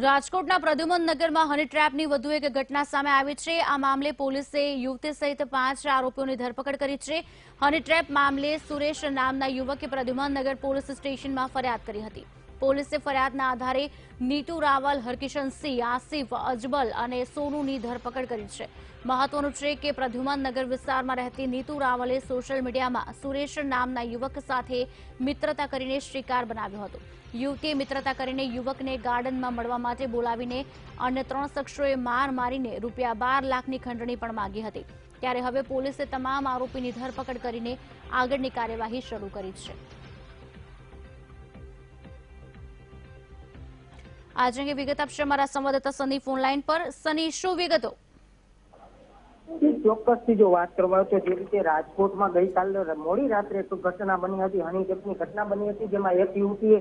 રાજકોટના પ્રદ્યુમન નગરમાં હની ટ્રેપની વધુ એક ઘટના સામે આવી છે। આ મામલે પોલીસે યુવતી સહિત 5 આરોપીઓની ધરપકડ કરી છે। હની ટ્રેપ મામલે સુરેશ નામના યુવકે પ્રદ્યુમન નગર પોલીસ સ્ટેશનમાં ફરિયાદ કરી હતી। પોલીસે ફરિયાદના આધારે નીતુ રાવલ, હરકિશન સિંહ, આસિફ અજબલ અને સોનુની ધરપકડ કરી છે। મહત્વનું છે કે પ્રદ્યુમન નગર વિસ્તારમાં રહેતી નીતુ રાવલે સોશિયલ મીડિયામાં સુરેશ નામના યુવક સાથે મિત્રતા કરીને શિકાર બનાવ્યો હતો। युवती मित्रता करीने युवकने गार्डन में मळवा माटे बोलावीने अन्य 3 शख्सोए मार मारीने रूपिया 12 लाखनी खंडणी पण मांगी हती। त्यारे हवे पोलीसे तमाम आरोपीनी धरपकड करीने आगळनी कार्यवाही शरू करी छे। आज अंगे विगत आपशे अमारा संवाददाता सनी फोनलाइन पर। सनी, शुं विगतो? चौक्कसथी जो बात करवायो तो जे रीते राजकोट में गई काल मोड़ी रात्रे एक घटना बनी थी, हनी ट्रेपनी घटना बनी थी, जेमां एक युवतीए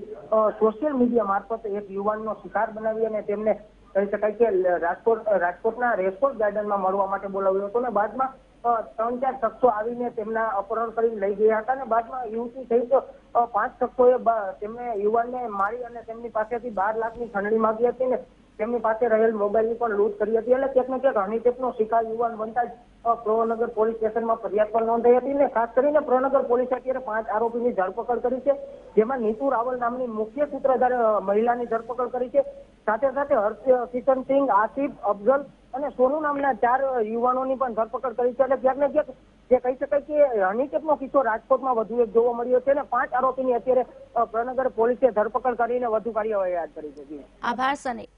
सोशियल मीडिया मार्फत एक युवाननो शिकार बनावी अने तेमने कही शकाय के राजकोटना रेसकोर्स गार्डन में मळवा माटे बोलाव्यो हतो ने बादमां 3-4 शख्सो आवीने तेमना अपहरण करीने लई गया हता ने बादमां युवती सहित 5 शख्सोए तेमणे युवानने मारी अने तेमनी पासेथी 12 लाखनी खंडणी मांगी हती ने તેમની પાસે રહેલ મોબાઈલની પણ લૂંટ કરી હતી। એટલે ક્યાંક ને ક્યાંક હની ટ્રેપનો શિકાર યુવાન બનતા જ પ્રવનગર પોલીસ સ્ટેશનમાં ફરિયાદ પણ નોંધાઈ હતી ને ખાસ કરીને પ્રવનગર પોલીસે અત્યારે 5 આરોપીની ધરપકડ કરી છે, જેમાં નીતુ રાવલ નામની મુખ્ય સૂત્રધાર મહિલાની ધરપકડ કરી છે। સાથે સાથે હરકિશન સિંહ, આસિફ, અફઝલ અને સોનુ નામના 4 યુવાનોની પણ ધરપકડ કરી છે। એટલે ક્યાંક ને ક્યાંક જે કહી શકાય કે હની ટ્રેપનો કિસ્સો રાજકોટમાં વધુ એક જોવા મળ્યો છે ને 5 આરોપીની અત્યારે પ્રવનગર પોલીસે ધરપકડ કરીને વધુ કાર્યવાહી હાથ ધરી છે। આભાર સની।